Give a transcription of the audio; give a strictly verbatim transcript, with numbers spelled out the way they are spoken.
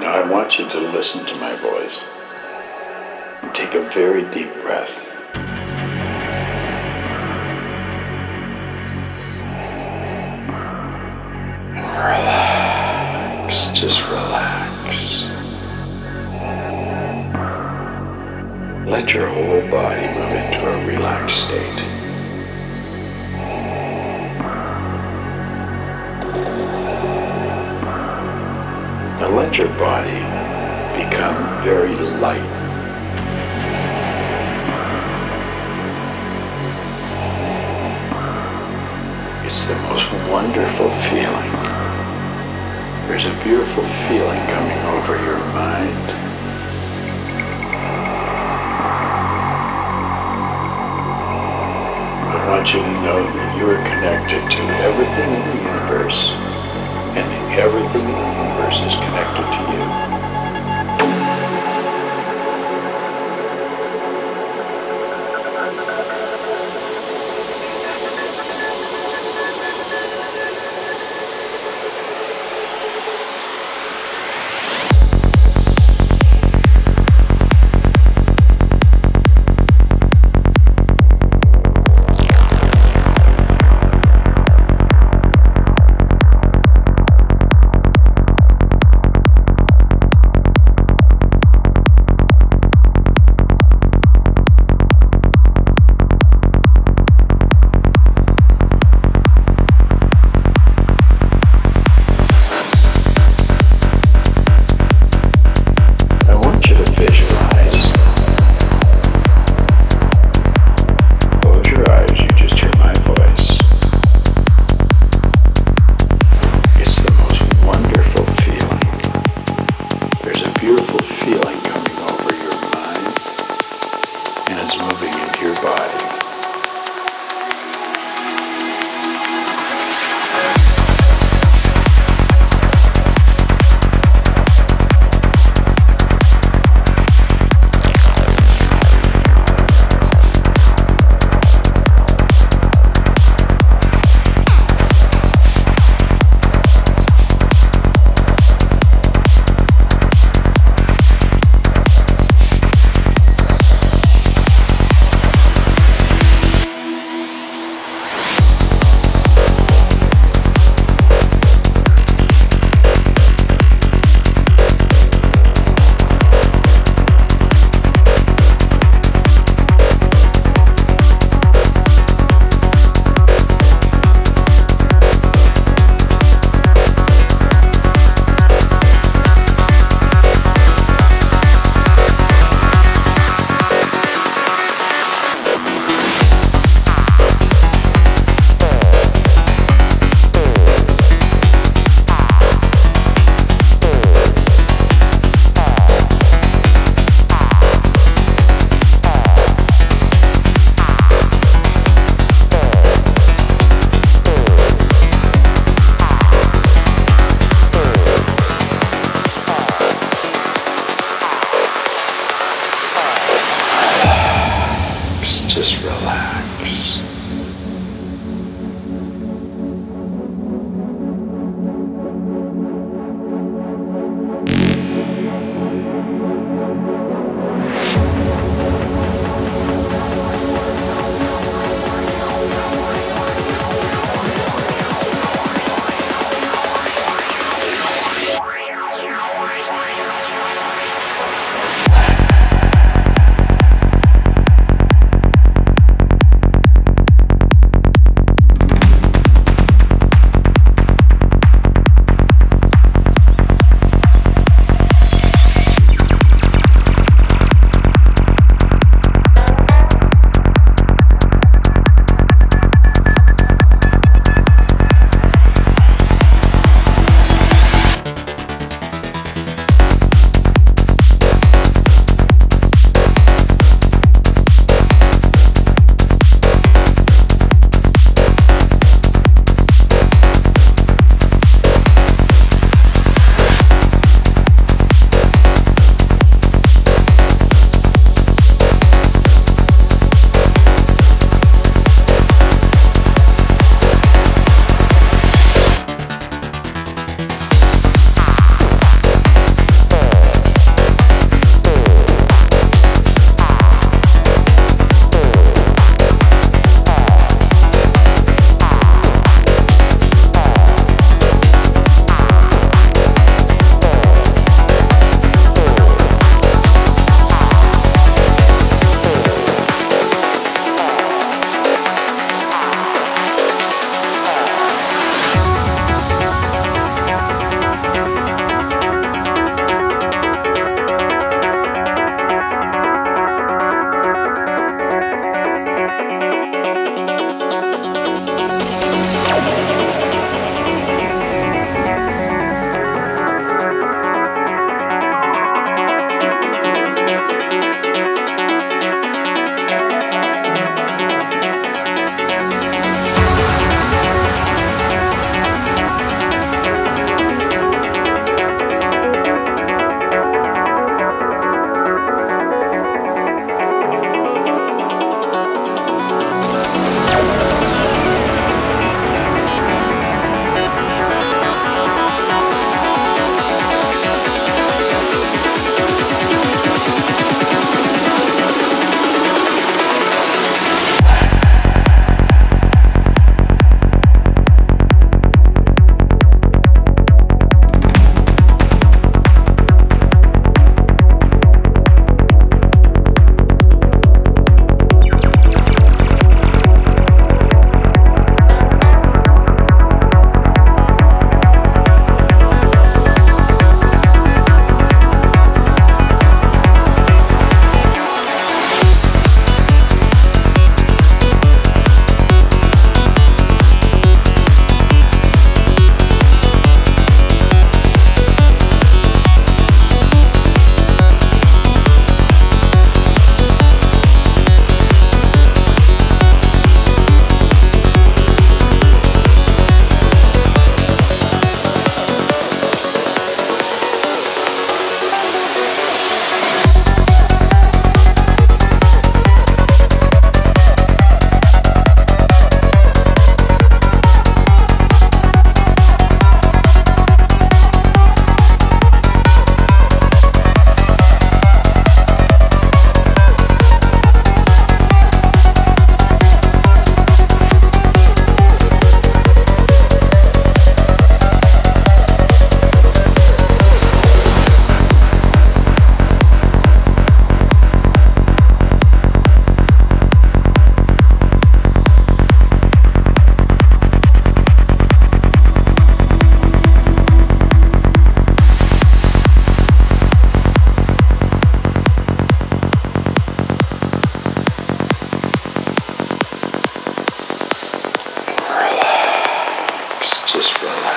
Now I want you to listen to my voice and take a very deep breath. And relax, just relax. Let your whole body move into a relaxed state. Now let your body become very light. It's the most wonderful feeling. There's a beautiful feeling coming over your mind. I want you to know that you are connected to everything in the universe, and everything in the universe is connected to you. Just relax. just from